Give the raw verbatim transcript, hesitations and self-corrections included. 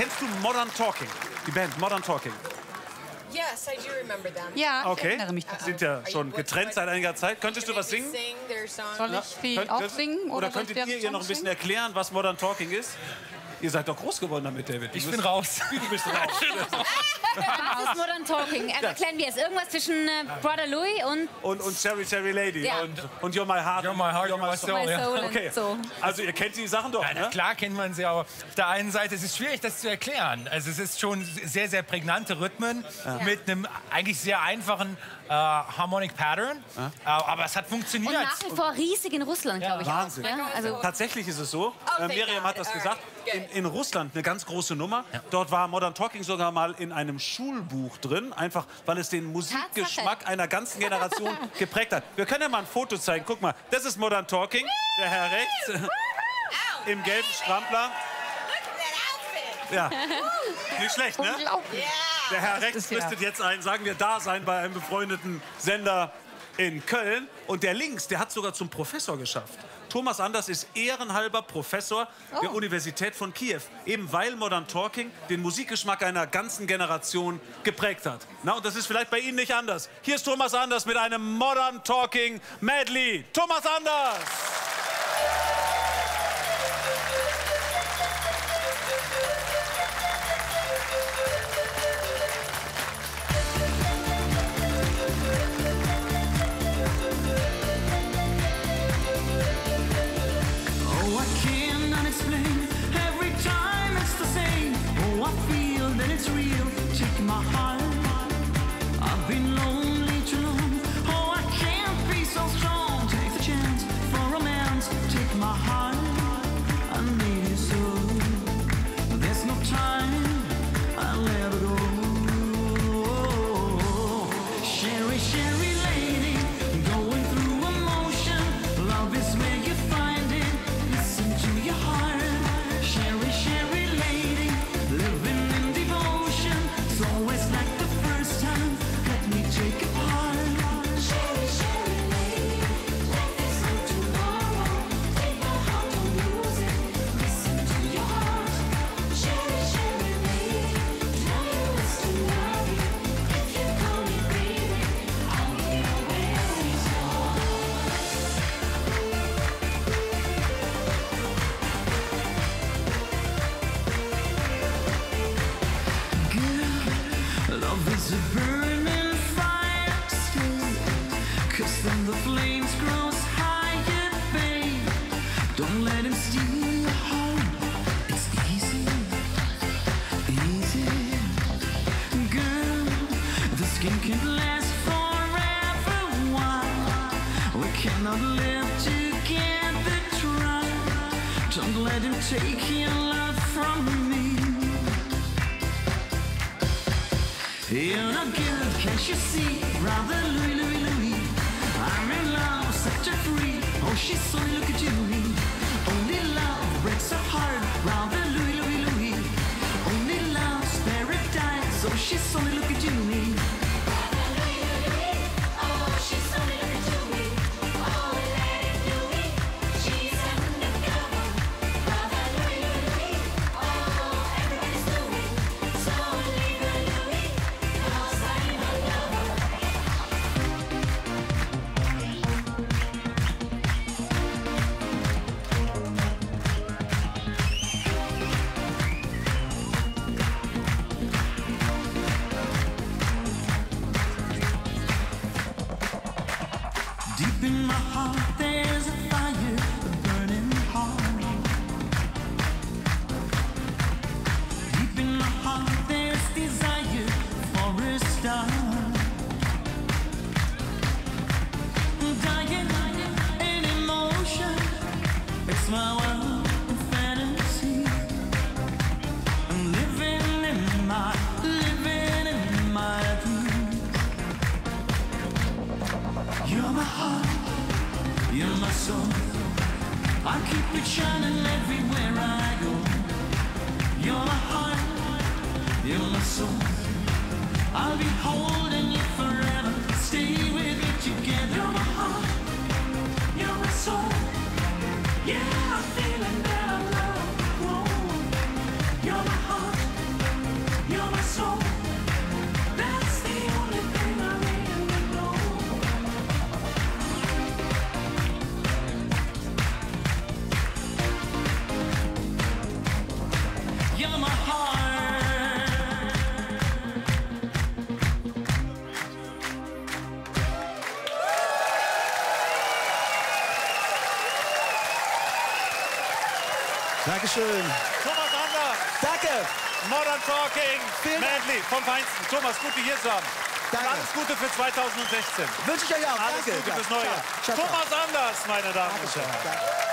Kennst du Modern Talking? Die Band Modern Talking? Yes, I do remember them. Ja, okay. Ich erinnere mich daran. Sind ja schon getrennt seit einiger Zeit. Könntest du was singen? Soll ich viel aufsingen? Oder könntet ihr ihr noch ein bisschen erklären, was Modern Talking ist? Ihr seid doch groß geworden damit, David. Du ich bin raus. Du bist raus. Das ist Modern Talking. Also erklären wir es. Irgendwas zwischen äh, Brother Louie und... Und, und Cheri Cheri Lady. Ja. Und, und You're My Heart. You're My Heart, You're My Soul. You're my soul ja. Okay. So. Also ihr kennt die Sachen doch, ja, ne? Klar kennt man sie, aber auf der einen Seite ist es schwierig, das zu erklären. Also es ist schon sehr, sehr prägnante Rhythmen ja. mit einem eigentlich sehr einfachen äh, Harmonic Pattern. Ja. Aber es hat funktioniert. Und nach wie vor riesig in Russland, ja. glaube ich. Wahnsinn. Ja? Also tatsächlich ist es so. Oh, ähm, Miriam hat das gesagt. In, in Russland eine ganz große Nummer. Ja. Dort war Modern Talking sogar mal in einem Schulbuch drin, einfach weil es den Musikgeschmack einer ganzen Generation geprägt hat. Wir können ja mal ein Foto zeigen. Guck mal, das ist Modern Talking, der Herr rechts im gelben Strampler. Ja, nicht schlecht, ne? Der Herr rechts müsste jetzt ein, sagen wir, da sein bei einem befreundeten Sender in Köln. Und der links, der hat sogar zum Professor geschafft. Thomas Anders ist ehrenhalber Professor oh. der Universität von Kiew, eben weil Modern Talking den Musikgeschmack einer ganzen Generation geprägt hat. Na, und das ist vielleicht bei Ihnen nicht anders. Hier ist Thomas Anders mit einem Modern Talking Medley. Thomas Anders! Take your love from me. You're not good, can't you see? Brother Louie, Louie, Louie, I'm in love, set her free. Oh, she's so look at you. Only love breaks her heart. Brother Louie, Louie, Louie, only love's paradise. Oh, she's so look at you. Yeah, I'm feeling that I'm loved. Whoa. You're my heart. Dankeschön. Thomas Anders. Danke. Modern Talking. Vielen Manly vom Feinsten. Thomas, gut, hier zu haben. Danke. Alles Gute für zwanzig sechzehn. Wünsche ich euch auch. Alles Danke. Gute fürs neue Jahr. Thomas Anders, meine Damen und Herren.